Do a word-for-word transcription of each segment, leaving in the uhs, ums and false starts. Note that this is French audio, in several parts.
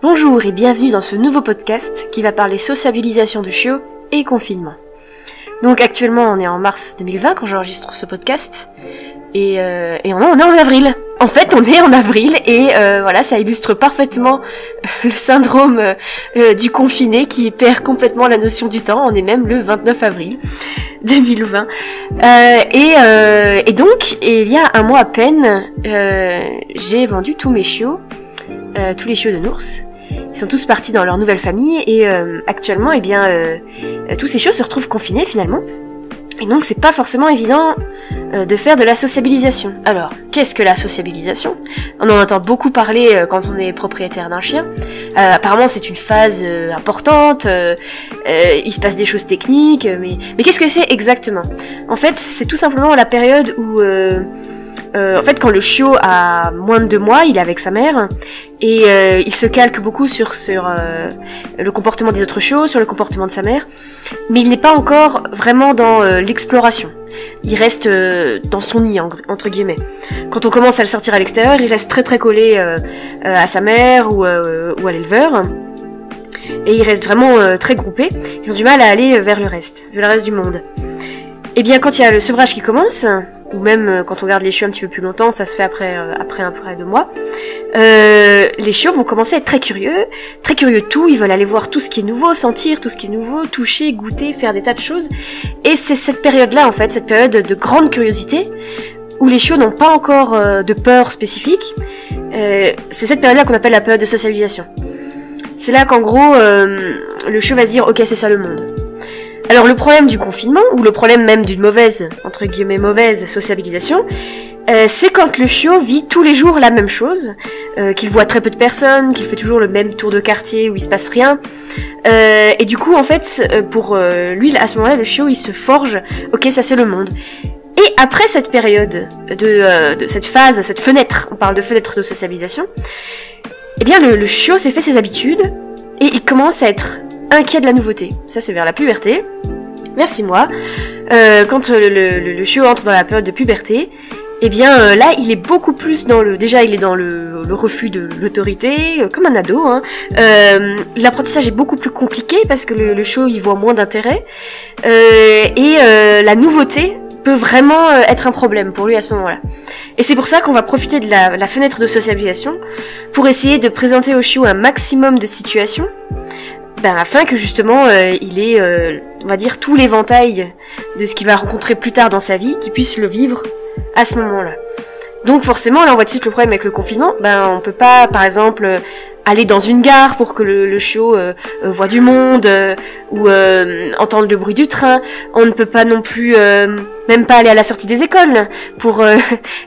Bonjour et bienvenue dans ce nouveau podcast qui va parler sociabilisation de chiots et confinement. Donc actuellement on est en mars deux mille vingt quand j'enregistre ce podcast et, euh, et on, on est en avril. En fait on est en avril et euh, voilà, ça illustre parfaitement le syndrome euh, du confiné qui perd complètement la notion du temps. On est même le vingt-neuf avril deux mille vingt. Euh, et, euh, et donc il y a un mois à peine euh, j'ai vendu tous mes chiots, euh, tous les chiots de Nours. Ils sont tous partis dans leur nouvelle famille et euh, actuellement, eh bien, euh, tous ces chiots se retrouvent confinés finalement. Et donc, c'est pas forcément évident euh, de faire de la sociabilisation. Alors, qu'est-ce que la sociabilisation ? On en entend beaucoup parler euh, quand on est propriétaire d'un chien. Euh, apparemment, c'est une phase euh, importante. Euh, euh, il se passe des choses techniques, mais mais qu'est-ce que c'est exactement ? En fait, c'est tout simplement la période où euh, Euh, en fait, quand le chiot a moins de deux mois, il est avec sa mère et euh, il se calque beaucoup sur, sur euh, le comportement des autres chiots, sur le comportement de sa mère, mais il n'est pas encore vraiment dans euh, l'exploration. Il reste euh, dans son nid, en, entre guillemets. Quand on commence à le sortir à l'extérieur, il reste très très collé euh, euh, à sa mère ou, euh, ou à l'éleveur. Et il reste vraiment euh, très groupé. Ils ont du mal à aller vers le reste, vers le reste du monde. Et bien, quand il y a le sevrage qui commence, ou même quand on garde les chiots un petit peu plus longtemps, ça se fait après euh, après un peu deux mois, euh, les chiots vont commencer à être très curieux, très curieux de tout, ils veulent aller voir tout ce qui est nouveau, sentir tout ce qui est nouveau, toucher, goûter, faire des tas de choses, et c'est cette période-là en fait, cette période de grande curiosité, où les chiots n'ont pas encore euh, de peur spécifique, euh, c'est cette période-là qu'on appelle la période de socialisation. C'est là qu'en gros, euh, le chiot va se dire « Ok, c'est ça le monde ». Alors le problème du confinement, ou le problème même d'une mauvaise, entre guillemets mauvaise, sociabilisation, euh, c'est quand le chiot vit tous les jours la même chose, euh, qu'il voit très peu de personnes, qu'il fait toujours le même tour de quartier où il se passe rien, euh, et du coup en fait, pour euh, lui, à ce moment-là, le chiot il se forge, ok ça c'est le monde. Et après cette période, de, euh, de cette phase, cette fenêtre, on parle de fenêtre de sociabilisation, eh bien le, le chiot s'est fait ses habitudes, et il commence à être inquiet de la nouveauté. Ça c'est vers la puberté. Merci moi. Euh, quand le, le, le chiot entre dans la période de puberté, eh bien euh, là il est beaucoup plus dans le... Déjà il est dans le, le refus de l'autorité, euh, comme un ado. Hein. Euh, l'apprentissage est beaucoup plus compliqué parce que le, le chiot il voit moins d'intérêt. Euh, et euh, la nouveauté peut vraiment euh, être un problème pour lui à ce moment-là. Et c'est pour ça qu'on va profiter de la, la fenêtre de socialisation pour essayer de présenter au chiot un maximum de situations. Ben, afin que justement euh, il ait, euh, on va dire, tout l'éventail de ce qu'il va rencontrer plus tard dans sa vie, qu'il puisse le vivre à ce moment-là. Donc forcément, là on voit de suite le problème avec le confinement, ben on peut pas, par exemple, aller dans une gare pour que le, le chiot euh, voit du monde, euh, ou euh, entendre le bruit du train, on ne peut pas non plus, euh, même pas aller à la sortie des écoles, pour euh,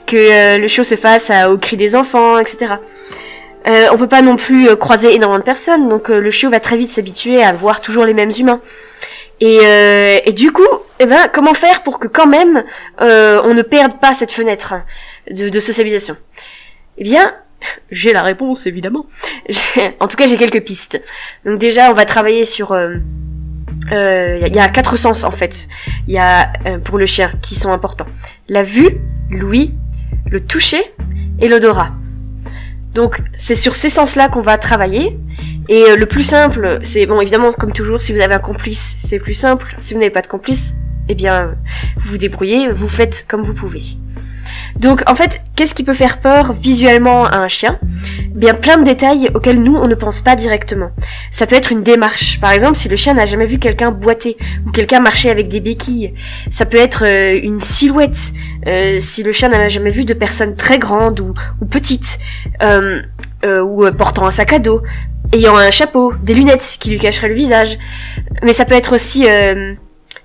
que euh, le chiot se fasse à, aux cris des enfants, et cetera. Euh, on peut pas non plus euh, croiser énormément de personnes, donc euh, le chiot va très vite s'habituer à voir toujours les mêmes humains. Et, euh, et du coup, eh ben, comment faire pour que quand même euh, on ne perde pas cette fenêtre de, de socialisation? Eh bien, j'ai la réponse évidemment. En tout cas, j'ai quelques pistes. Donc déjà, on va travailler sur. Euh, euh, y a quatre sens en fait. Il y a euh, pour le chien qui sont importants: la vue, l'ouïe, le toucher et l'odorat. Donc c'est sur ces sens-là qu'on va travailler, et euh, le plus simple, c'est, bon évidemment comme toujours, si vous avez un complice, c'est plus simple, si vous n'avez pas de complice, eh bien vous vous débrouillez, vous faites comme vous pouvez. Donc en fait, qu'est-ce qui peut faire peur visuellement à un chien ? Eh bien plein de détails auxquels nous on ne pense pas directement. Ça peut être une démarche, par exemple si le chien n'a jamais vu quelqu'un boiter, ou quelqu'un marcher avec des béquilles, ça peut être euh, une silhouette, Euh, si le chien n'a jamais vu de personnes très grandes ou, ou petites, euh, euh, ou euh, portant un sac à dos, ayant un chapeau, des lunettes qui lui cacheraient le visage, mais ça peut être aussi euh,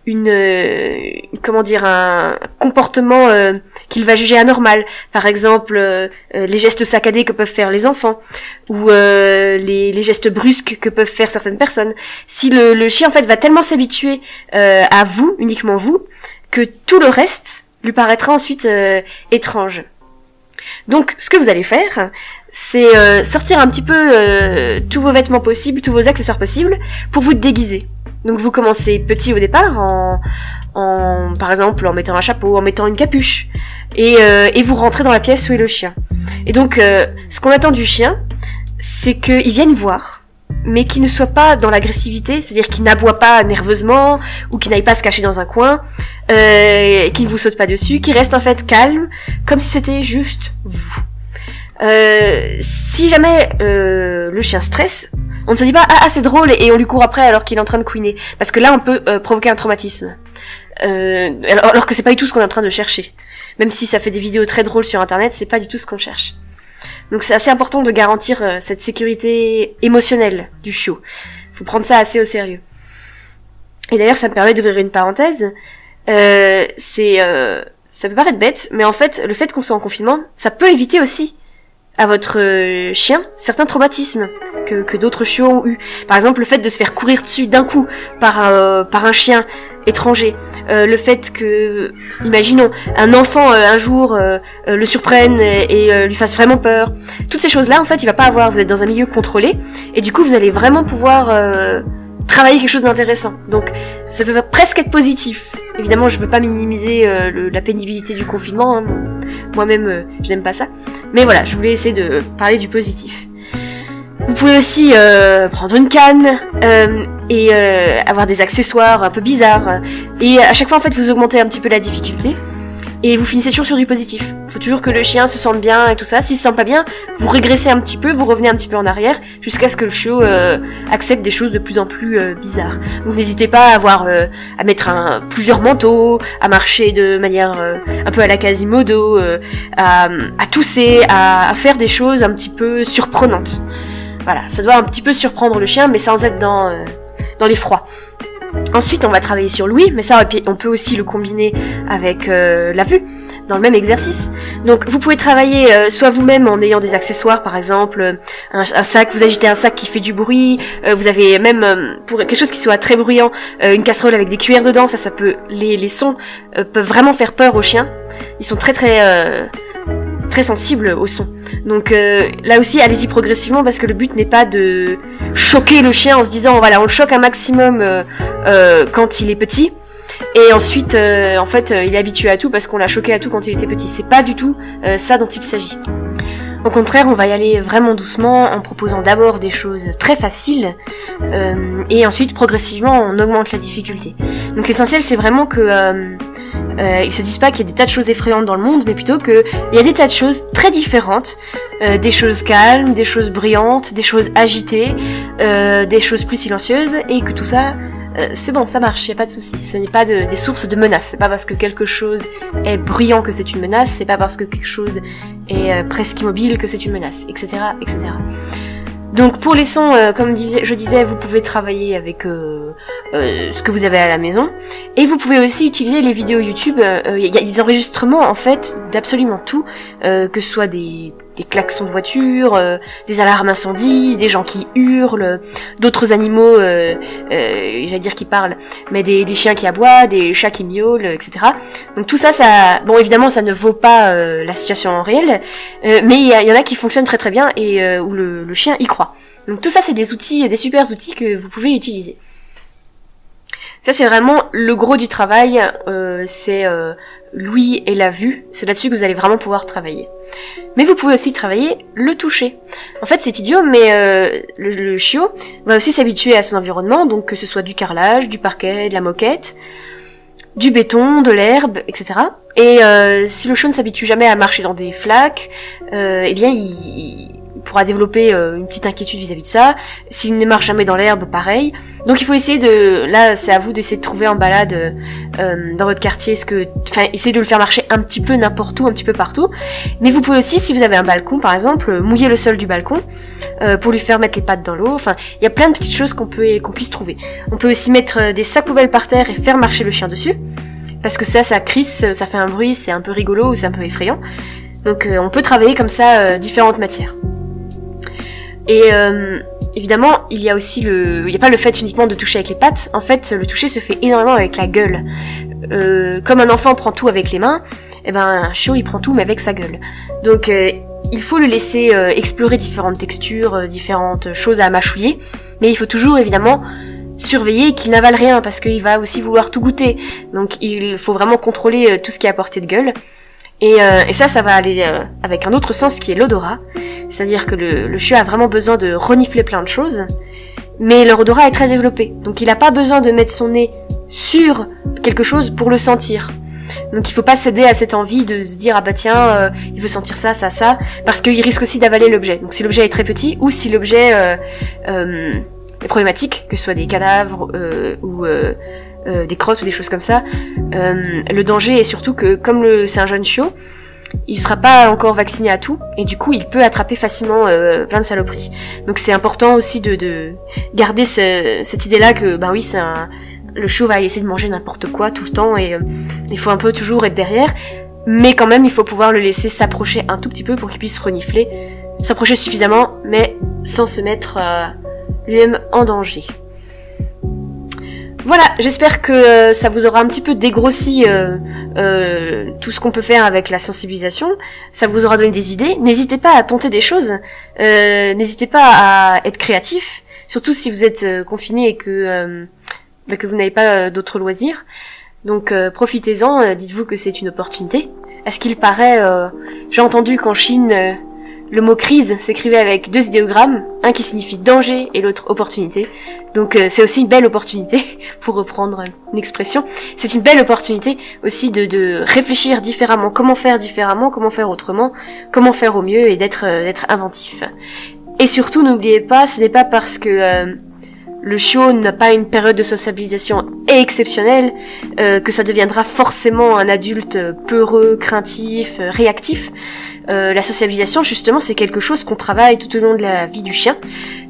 une, euh, comment dire, un comportement euh, qu'il va juger anormal, par exemple euh, les gestes saccadés que peuvent faire les enfants, ou euh, les, les gestes brusques que peuvent faire certaines personnes. Si le, le chien en fait va tellement s'habituer euh, à vous, uniquement vous, que tout le reste lui paraîtra ensuite euh, étrange. Donc, ce que vous allez faire, c'est euh, sortir un petit peu euh, tous vos vêtements possibles, tous vos accessoires possibles, pour vous déguiser. Donc, vous commencez petit au départ, en, en par exemple, en mettant un chapeau, en mettant une capuche, et, euh, et vous rentrez dans la pièce où est le chien. Et donc, euh, ce qu'on attend du chien, c'est qu'ils viennent voir, mais qu'ils ne soient pas dans l'agressivité, c'est-à-dire qu'ils n'aboient pas nerveusement, ou qu'ils n'aillent pas se cacher dans un coin, euh, qu'ils ne vous sautent pas dessus, qu'ils restent en fait calmes, comme si c'était juste vous. Euh, si jamais euh, le chien stresse, on ne se dit pas « Ah, ah c'est drôle !» et on lui court après alors qu'il est en train de couiner. Parce que là, on peut euh, provoquer un traumatisme. Euh, alors, alors que c'est pas du tout ce qu'on est en train de chercher. Même si ça fait des vidéos très drôles sur Internet, c'est pas du tout ce qu'on cherche. Donc c'est assez important de garantir euh, cette sécurité émotionnelle du chiot. Faut prendre ça assez au sérieux. Et d'ailleurs, ça me permet d'ouvrir une parenthèse. Euh, c'est, euh, ça peut paraître bête, mais en fait, le fait qu'on soit en confinement, ça peut éviter aussi à votre euh, chien certains traumatismes que, que d'autres chiots ont eu. Par exemple, le fait de se faire courir dessus d'un coup par, euh, par un chien étranger. Euh, le fait que, imaginons, un enfant euh, un jour euh, euh, le surprenne et, et euh, lui fasse vraiment peur. Toutes ces choses-là, en fait, il va pas avoir. Vous êtes dans un milieu contrôlé et du coup, vous allez vraiment pouvoir euh, travailler quelque chose d'intéressant. Donc, ça peut presque être positif. Évidemment, je veux pas minimiser euh, le, la pénibilité du confinement. Hein. Moi-même, euh, je n'aime pas ça. Mais voilà, je voulais essayer de parler du positif. Vous pouvez aussi euh, prendre une canne euh, et euh, avoir des accessoires un peu bizarres. Et à chaque fois, en fait, vous augmentez un petit peu la difficulté. Et vous finissez toujours sur du positif. Il faut toujours que le chien se sente bien et tout ça. S'il se sent pas bien, vous régressez un petit peu, vous revenez un petit peu en arrière, jusqu'à ce que le chiot euh, accepte des choses de plus en plus euh, bizarres. Donc n'hésitez pas à avoir, euh, à mettre un, plusieurs manteaux, à marcher de manière euh, un peu à la Quasimodo, euh, à, à tousser, à, à faire des choses un petit peu surprenantes. Voilà, ça doit un petit peu surprendre le chien, mais sans être dans, euh, dans l'effroi. Ensuite, on va travailler sur l'ouïe, mais ça, on peut aussi le combiner avec euh, la vue, dans le même exercice. Donc, vous pouvez travailler euh, soit vous-même en ayant des accessoires, par exemple, un, un sac, vous agitez un sac qui fait du bruit, euh, vous avez même, euh, pour quelque chose qui soit très bruyant, euh, une casserole avec des cuillères dedans, ça, ça peut, les, les sons euh, peuvent vraiment faire peur aux chiens. Ils sont très très... Euh, très sensible au son. Donc euh, là aussi, allez-y progressivement parce que le but n'est pas de choquer le chien en se disant voilà, on le choque un maximum euh, euh, quand il est petit et ensuite euh, en fait euh, il est habitué à tout parce qu'on l'a choqué à tout quand il était petit. C'est pas du tout euh, ça dont il s'agit. Au contraire, on va y aller vraiment doucement en proposant d'abord des choses très faciles euh, et ensuite progressivement on augmente la difficulté. Donc l'essentiel c'est vraiment que euh, Euh, ils se disent pas qu'il y a des tas de choses effrayantes dans le monde, mais plutôt qu'il y a des tas de choses très différentes, euh, des choses calmes, des choses brillantes, des choses agitées, euh, des choses plus silencieuses, et que tout ça, euh, c'est bon, ça marche, il n'y a pas de souci. Ce n'est pas de, des sources de menaces, c'est pas parce que quelque chose est brillant que c'est une menace, c'est pas parce que quelque chose est euh, presque immobile que c'est une menace, et cetera, et cetera. Donc pour les sons, euh, comme dis je disais, vous pouvez travailler avec euh, euh, ce que vous avez à la maison. Et vous pouvez aussi utiliser les vidéos YouTube. Il euh, y a des enregistrements en fait d'absolument tout, euh, que ce soit des, des klaxons de voiture, euh, des alarmes incendies, des gens qui hurlent, d'autres animaux, euh, euh, j'allais dire qui parlent, mais des, des chiens qui aboient, des chats qui miaulent, et cetera. Donc tout ça, ça, bon évidemment ça ne vaut pas euh, la situation en réel, euh, mais il y, y en a qui fonctionnent très très bien et euh, où le, le chien y croit. Donc tout ça c'est des outils, des super outils que vous pouvez utiliser. Ça c'est vraiment le gros du travail, euh, c'est euh, l'ouïe et la vue, c'est là-dessus que vous allez vraiment pouvoir travailler. Mais vous pouvez aussi travailler le toucher. En fait c'est idiot mais euh, le, le chiot va aussi s'habituer à son environnement, donc que ce soit du carrelage, du parquet, de la moquette, du béton, de l'herbe, et cetera. Et euh, si le chiot ne s'habitue jamais à marcher dans des flaques, euh, eh bien il... il pourra développer euh, une petite inquiétude vis-à-vis de ça. S'il ne marche jamais dans l'herbe, pareil. Donc il faut essayer de... Là, c'est à vous d'essayer de trouver en balade euh, dans votre quartier ce que... Enfin, essayez de le faire marcher un petit peu n'importe où, un petit peu partout. Mais vous pouvez aussi, si vous avez un balcon, par exemple, mouiller le sol du balcon euh, pour lui faire mettre les pattes dans l'eau. Enfin, il y a plein de petites choses qu'on peut qu'on puisse trouver. On peut aussi mettre des sacs poubelles par terre et faire marcher le chien dessus. Parce que ça, ça crisse, ça fait un bruit, c'est un peu rigolo ou c'est un peu effrayant. Donc euh, on peut travailler comme ça euh, différentes matières. Et euh, évidemment, il y a aussi le, il n'y a pas le fait uniquement de toucher avec les pattes. En fait, le toucher se fait énormément avec la gueule. Euh, comme un enfant prend tout avec les mains, eh ben un chiot il prend tout mais avec sa gueule. Donc euh, il faut le laisser euh, explorer différentes textures, euh, différentes choses à mâchouiller, mais il faut toujours évidemment surveiller qu'il n'avale rien parce qu'il va aussi vouloir tout goûter. Donc il faut vraiment contrôler euh, tout ce qui est à portée de gueule. Et, euh, et ça, ça va aller euh, avec un autre sens qui est l'odorat. C'est-à-dire que le, le chien a vraiment besoin de renifler plein de choses, mais leur odorat est très développé. Donc il n'a pas besoin de mettre son nez sur quelque chose pour le sentir. Donc il faut pas céder à cette envie de se dire ah bah tiens euh, il veut sentir ça ça ça parce qu'il risque aussi d'avaler l'objet. Donc si l'objet est très petit ou si l'objet euh, euh, est problématique, que ce soit des cadavres euh, ou euh, euh, des crottes ou des choses comme ça, euh, le danger est surtout que comme le c'est un jeune chiot, il sera pas encore vacciné à tout et du coup il peut attraper facilement euh, plein de saloperies. Donc c'est important aussi de, de garder ce, cette idée là que bah oui c'est un le chiot va essayer de manger n'importe quoi tout le temps et euh, il faut un peu toujours être derrière, mais quand même il faut pouvoir le laisser s'approcher un tout petit peu pour qu'il puisse renifler, s'approcher suffisamment mais sans se mettre euh, lui-même en danger. Voilà, j'espère que euh, ça vous aura un petit peu dégrossi euh, euh, tout ce qu'on peut faire avec la sensibilisation, ça vous aura donné des idées, n'hésitez pas à tenter des choses, euh, n'hésitez pas à être créatif, surtout si vous êtes euh, confiné et que... Euh, que vous n'avez pas d'autres loisirs. Donc euh, profitez-en, euh, dites-vous que c'est une opportunité. À ce qu'il paraît, euh, j'ai entendu qu'en Chine, euh, le mot crise s'écrivait avec deux idéogrammes, un qui signifie danger et l'autre opportunité. Donc euh, c'est aussi une belle opportunité, pour reprendre une expression, c'est une belle opportunité aussi de, de réfléchir différemment, comment faire différemment, comment faire autrement, comment faire au mieux et d'être euh, d'être inventif. Et surtout, n'oubliez pas, ce n'est pas parce que... Euh, le chiot n'a pas une période de sociabilisation exceptionnelle, euh, que ça deviendra forcément un adulte peureux, craintif, euh, réactif. Euh, la sociabilisation, justement, c'est quelque chose qu'on travaille tout au long de la vie du chien.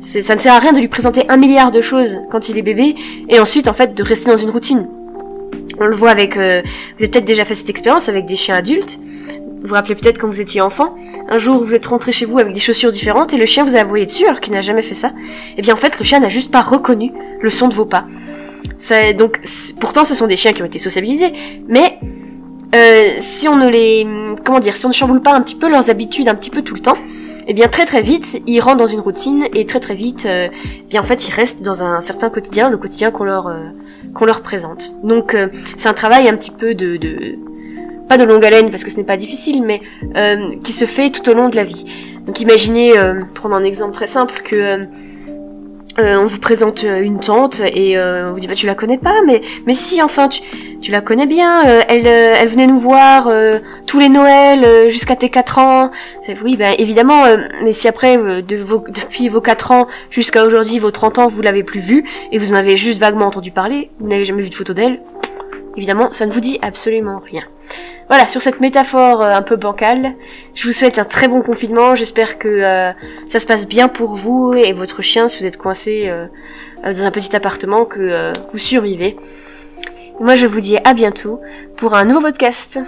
Ça ne sert à rien de lui présenter un milliard de choses quand il est bébé, et ensuite, en fait, de rester dans une routine. On le voit avec... Euh, vous avez peut-être déjà fait cette expérience avec des chiens adultes. Vous vous rappelez peut-être quand vous étiez enfant, un jour vous êtes rentré chez vous avec des chaussures différentes et le chien vous a aboyé dessus alors qu'il n'a jamais fait ça. Et bien en fait le chien n'a juste pas reconnu le son de vos pas. Ça, donc pourtant ce sont des chiens qui ont été sociabilisés, mais euh, si on ne les, comment dire, si on ne chamboule pas un petit peu leurs habitudes un petit peu tout le temps, et bien très très vite ils rentrent dans une routine et très très vite, euh, bien en fait ils restent dans un certain quotidien, le quotidien qu'on leur euh, qu'on leur présente. Donc euh, c'est un travail un petit peu de, de pas de longue haleine parce que ce n'est pas difficile, mais euh, qui se fait tout au long de la vie. Donc imaginez, euh, prendre un exemple très simple, que euh, euh, on vous présente une tante et euh, on vous dit bah tu la connais pas, mais mais si enfin tu tu la connais bien, euh, elle euh, elle venait nous voir euh, tous les Noëls euh, jusqu'à tes quatre ans. Oui ben évidemment, euh, mais si après euh, de vos, depuis vos quatre ans jusqu'à aujourd'hui vos trente ans vous l'avez plus vue et vous en avez juste vaguement entendu parler, vous n'avez jamais vu de photo d'elle, évidemment ça ne vous dit absolument rien. Voilà, sur cette métaphore euh, un peu bancale, je vous souhaite un très bon confinement, j'espère que euh, ça se passe bien pour vous et votre chien si vous êtes coincé euh, dans un petit appartement, que euh, vous survivez. Et moi je vous dis à bientôt pour un nouveau podcast.